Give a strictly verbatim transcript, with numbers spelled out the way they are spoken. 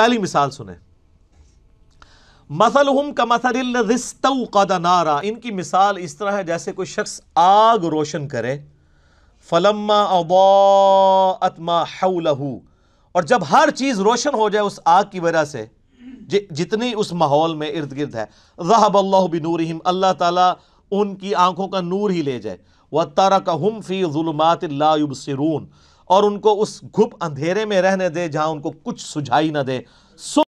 पहली मिसाल सुने, मसलहुम का मसलिस्तौक़द नारा, इनकी मिसाल इस तरह है जैसे कोई शख्स आग रोशन करे, फलम्मा अदाअत मा हौलहू, और जब हर चीज़ रोशन हो जाए उस आग की वजह से जि, जितनी उस माहौल में इर्द गिर्द है, ज़हबल्लाहु बिनूरिहिम, अल्लाह ताला उनकी आँखों का नूर ही ले जाए, व तरकहुम फ़ी ज़ुलुमातिन ला युबसिरून, और उनको उस घुप अंधेरे में रहने दे जहाँ उनको कुछ सुझाई न दे।